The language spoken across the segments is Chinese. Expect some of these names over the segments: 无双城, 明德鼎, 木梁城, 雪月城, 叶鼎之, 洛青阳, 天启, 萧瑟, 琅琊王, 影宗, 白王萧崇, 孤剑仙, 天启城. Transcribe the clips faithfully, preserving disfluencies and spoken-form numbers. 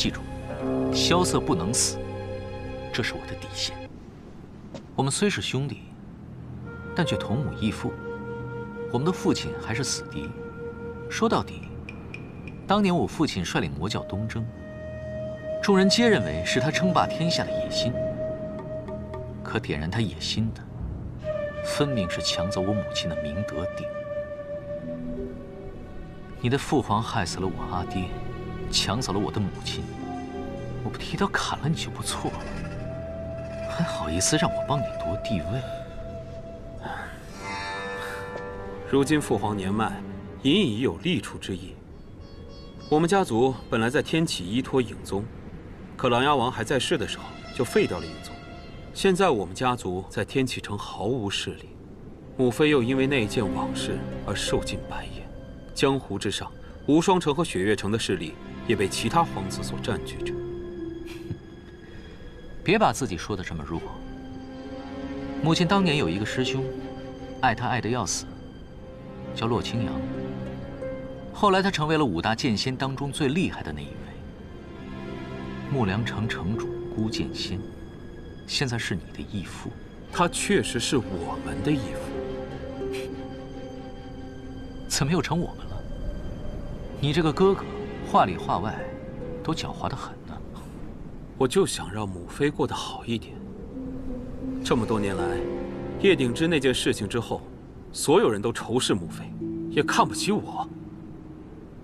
记住，萧瑟不能死，这是我的底线。我们虽是兄弟，但却同母异父，我们的父亲还是死敌。说到底，当年我父亲率领魔教东征，众人皆认为是他称霸天下的野心。可点燃他野心的，分明是抢走我母亲的明德鼎。 你的父皇害死了我阿爹，抢走了我的母亲，我不提刀砍了你就不错了，还好意思让我帮你夺帝位？如今父皇年迈，隐隐有立储之意。我们家族本来在天启依托影宗，可琅琊王还在世的时候就废掉了影宗，现在我们家族在天启城毫无势力，母妃又因为那一件往事而受尽白眼。 江湖之上，无双城和雪月城的势力也被其他皇子所占据着。别把自己说得这么弱。母亲当年有一个师兄，爱他爱得要死，叫洛青阳。后来他成为了五大剑仙当中最厉害的那一位。木梁城城主孤剑仙，现在是你的义父。他确实是我们的义父。 怎么又成我们了？你这个哥哥，话里话外都狡猾得很呢。我就想让母妃过得好一点。这么多年来，叶鼎之那件事情之后，所有人都仇视母妃，也看不起我。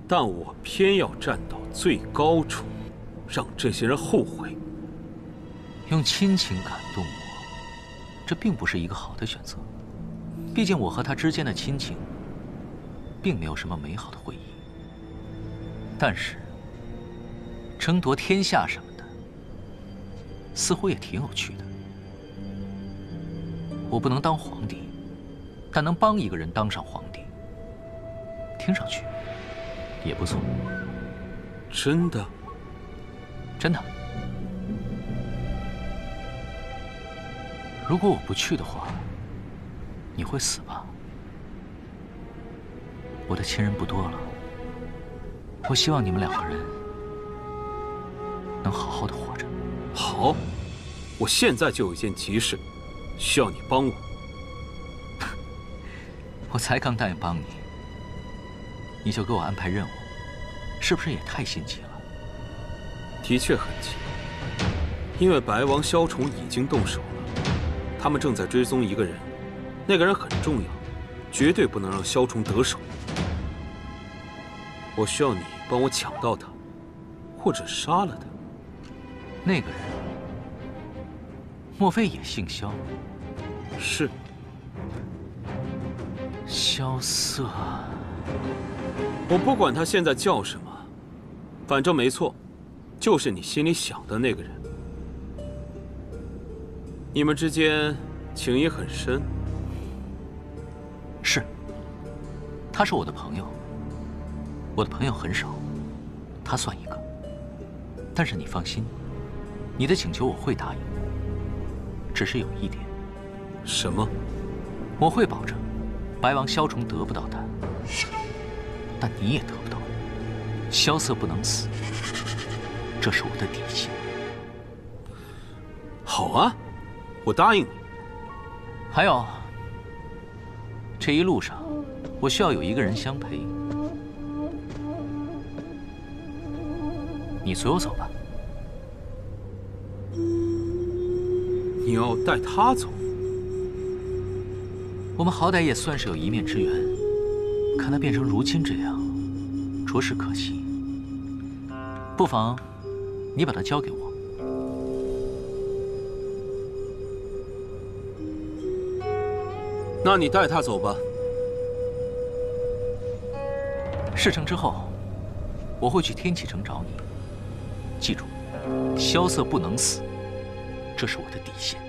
但我偏要站到最高处，让这些人后悔。用亲情感动我，这并不是一个好的选择。毕竟我和他之间的亲情。 并没有什么美好的回忆，但是争夺天下什么的，似乎也挺有趣的。我不能当皇帝，但能帮一个人当上皇帝，听上去也不错。真的？真的。如果我不去的话，你会死吧？ 我的亲人不多了，我希望你们两个人能好好的活着。好，我现在就有一件急事，需要你帮我。我才刚答应帮你，你就给我安排任务，是不是也太心急了？的确很急，因为白王萧崇已经动手了，他们正在追踪一个人，那个人很重要，绝对不能让萧崇得手。 我需要你帮我抢到他，或者杀了他。那个人，莫非也姓萧？是。萧瑟。我不管他现在叫什么，反正没错，就是你心里想的那个人。你们之间情谊很深。是。他是我的朋友。 我的朋友很少，他算一个。但是你放心，你的请求我会答应。只是有一点，什么？我会保证，白王萧崇得不到他，但你也得不到。萧瑟不能死，这是我的底线。好啊，我答应你。还有，这一路上，我需要有一个人相陪。 你随我走吧。你要带他走？我们好歹也算是有一面之缘，看他变成如今这样，着实可惜。不妨，你把他交给我。那你带他走吧。事成之后，我会去天启城找你。 记住，萧瑟不能死，这是我的底线。